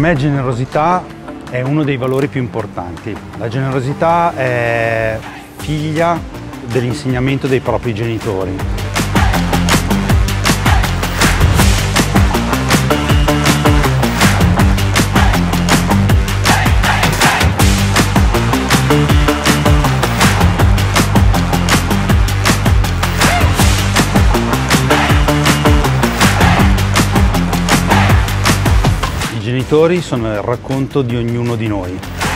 Per me generosità è uno dei valori più importanti. La generosità è figlia dell'insegnamento dei propri genitori. I genitori sono il racconto di ognuno di noi.